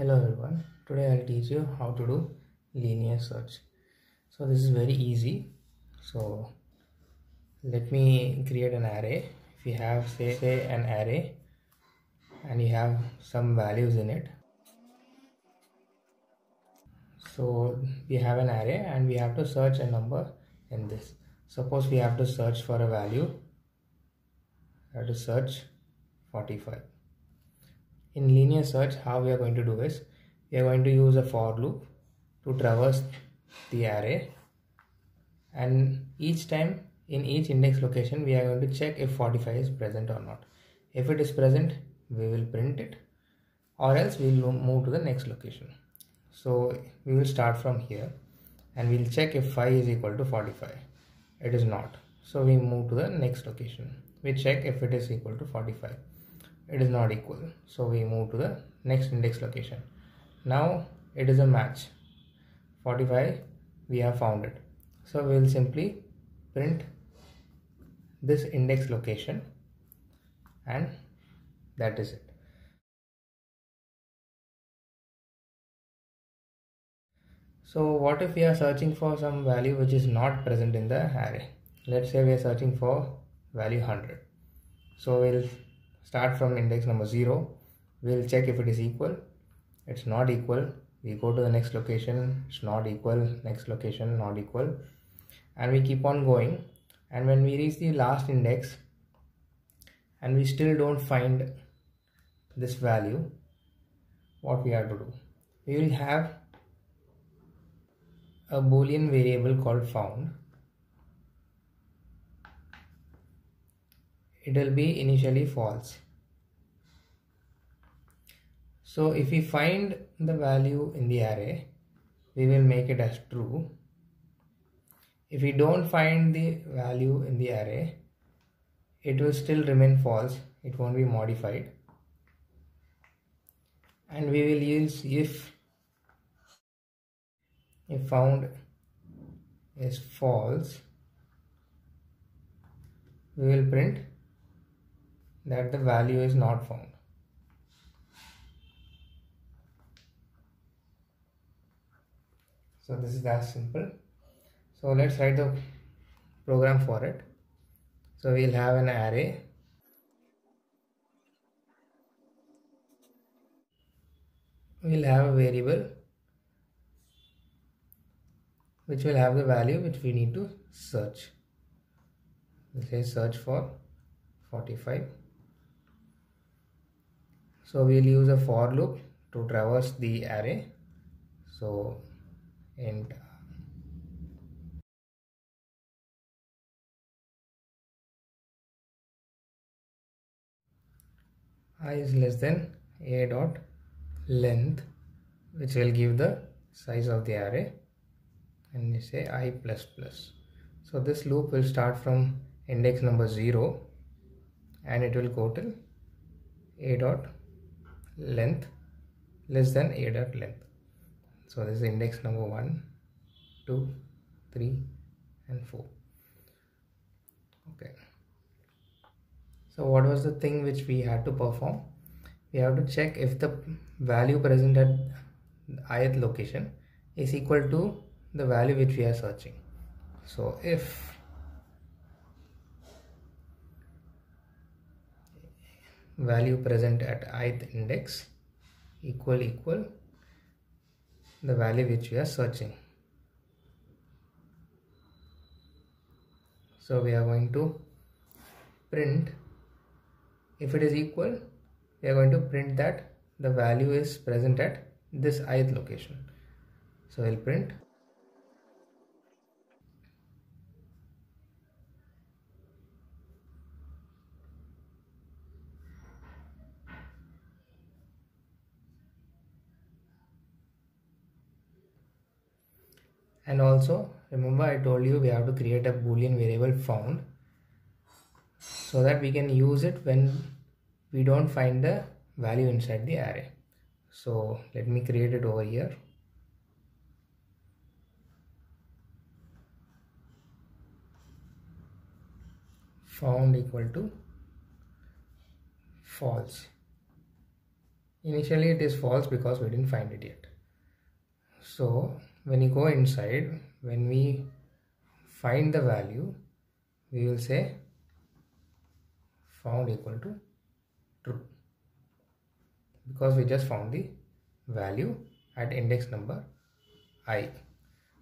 Hello everyone, today I'll teach you how to do linear search. So this is very easy. So let me create an array. If you have say an array and you have some values in it, so we have an array and we have to search a number in this. Suppose we have to search for a value. I have to search 45. In linear search, how we are going to do is, we are going to use a for loop to traverse the array, and each time in each index location we are going to check if 45 is present or not. If it is present, we will print it, or else we will move to the next location. So we will start from here and we will check if 5 is equal to 45. It is not. So we move to the next location. We check if it is equal to 45. It is not equal, so we move to the next index location. Now it is a match. 45, we have found it. So we will simply print this index location, and that is it. So what if we are searching for some value which is not present in the array? Let's say we are searching for value 100. So we will start from index number 0. We'll check if it is equal. It's not equal. We go to the next location. It's not equal. Next location, not equal. And we keep on going. And when we reach the last index and we still don't find this value, what we have to do? We will have a Boolean variable called found. It will be initially false. So if we find the value in the array, we will make it as true. If we don't find the value in the array, it will still remain false. It won't be modified. And we will use if found is false, we will print that the value is not found. So this is as simple. So let's write the program for it. So we'll have an array. We'll have a variable which will have the value which we need to search. We'll say search for 45. So we will use a for loop to traverse the array. So int. I is less than a dot length, which will give the size of the array, and you say I plus plus. So this loop will start from index number 0 and it will go till a dot length less than a dot length. So this is index number 1, 2, 3 and 4. Okay, so what was the thing which we had to perform? We have to check if the value present at ith location is equal to the value which we are searching. So if value present at ith index equal the value which we are searching, so we are going to print, if it is equal, we are going to print that the value is present at this ith location. So we'll print. And also, remember I told you we have to create a Boolean variable found, so that we can use it when we don't find the value inside the array. So let me create it over here. Found equal to false. Initially it is false because we didn't find it yet. So when you go inside, when we find the value, we will say found equal to true, because we just found the value at index number I.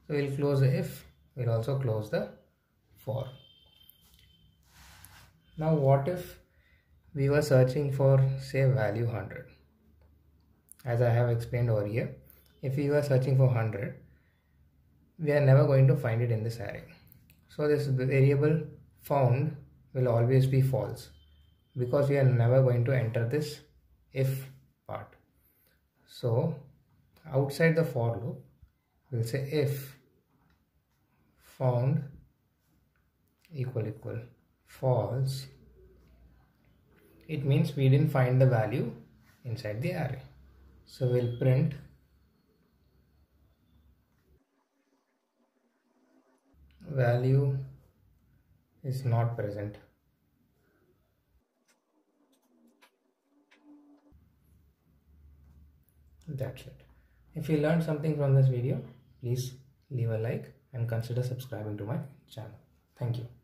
So we'll close the if, we'll also close the for. Now what if we were searching for, say, value 100? As I have explained earlier, if we were searching for 100, we are never going to find it in this array. So this variable found will always be false, because we are never going to enter this if part. So outside the for loop, we'll say if found equal false, it means we didn't find the value inside the array. So we'll print value is not present. That's it. If you learned something from this video, please leave a like and consider subscribing to my channel. Thank you.